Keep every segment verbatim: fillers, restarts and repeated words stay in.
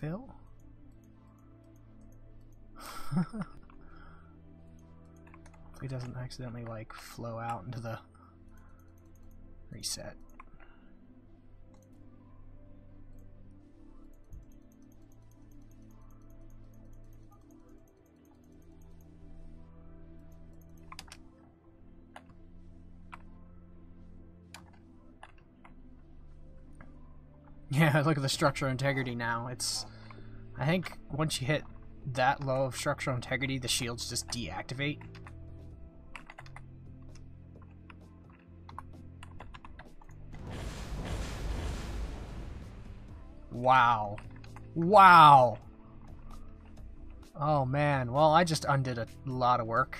Phil? So he doesn't accidentally like flow out into the reset. Yeah, look at the structural integrity now. It's, I think once you hit that low of structural integrity, the shields just deactivate. Wow. Wow! Oh man, well I just undid a lot of work.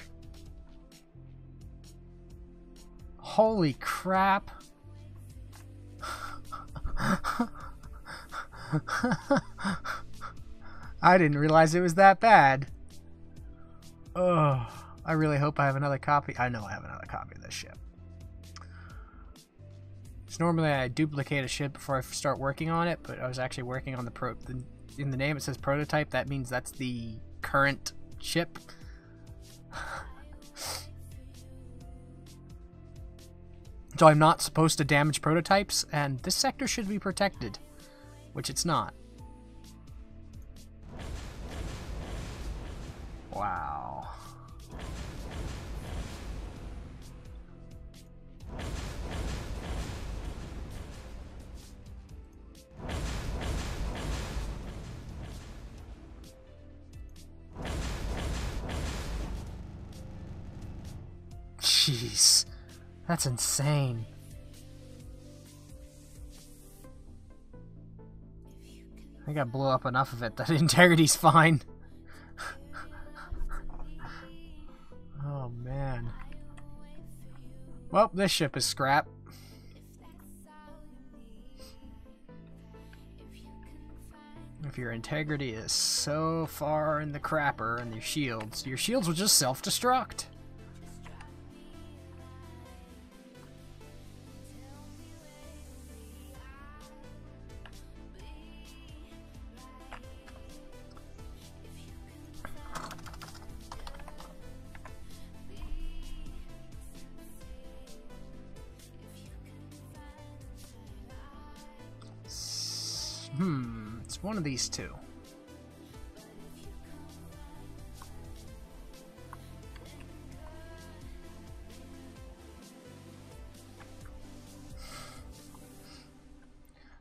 Holy crap! I didn't realize it was that bad. Oh, I really hope I have another copy. I know I have another copy of this ship. So normally I duplicate a ship before I start working on it, but I was actually working on the pro. The, in the name it says prototype. That means that's the current ship. So I'm not supposed to damage prototypes, and this sector should be protected, which it's not. Wow. Jeez. That's insane. I think I blew up enough of it that integrity's fine. Oh man. Well, this ship is scrap. If your integrity is so far in the crapper and your shields, your shields will just self-destruct. Hmm, it's one of these two.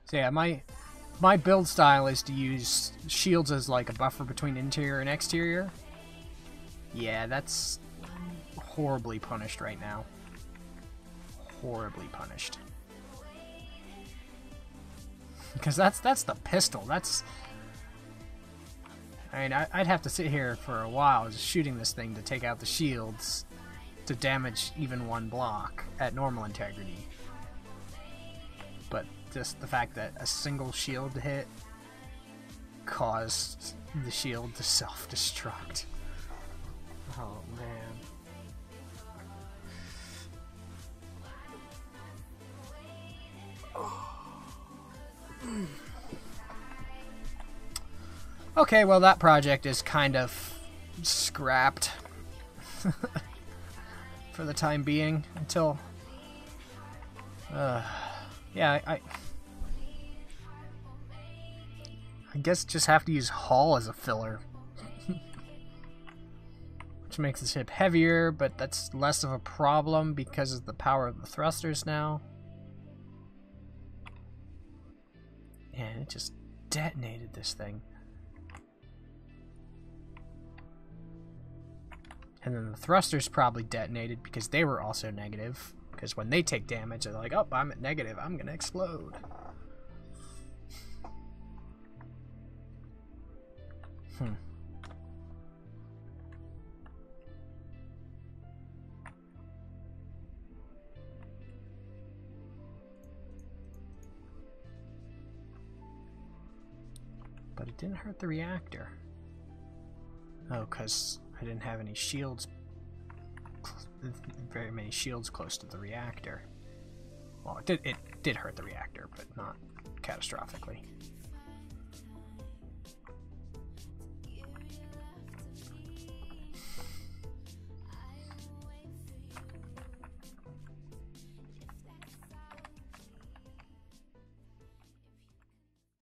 So yeah, my my build style is to use shields as like a buffer between interior and exterior. Yeah, that's horribly punished right now. Horribly punished. Because that's that's the pistol. That's, I mean, I, I'd have to sit here for a while just shooting this thing to take out the shields to damage even one block at normal integrity. But just the fact that a single shield hit caused the shield to self-destruct. Oh man. Okay, well that project is kind of scrapped for the time being until, uh, yeah, I, I guess just have to use hull as a filler, which makes the ship heavier, but that's less of a problem because of the power of the thrusters now. And it just detonated this thing. And then the thrusters probably detonated because they were also negative. Because when they take damage, they're like, oh, I'm at negative, I'm gonna explode. Hmm. But it didn't hurt the reactor. Oh, because I didn't have any shields, very many shields close to the reactor. Well, it did, it did hurt the reactor, but not catastrophically.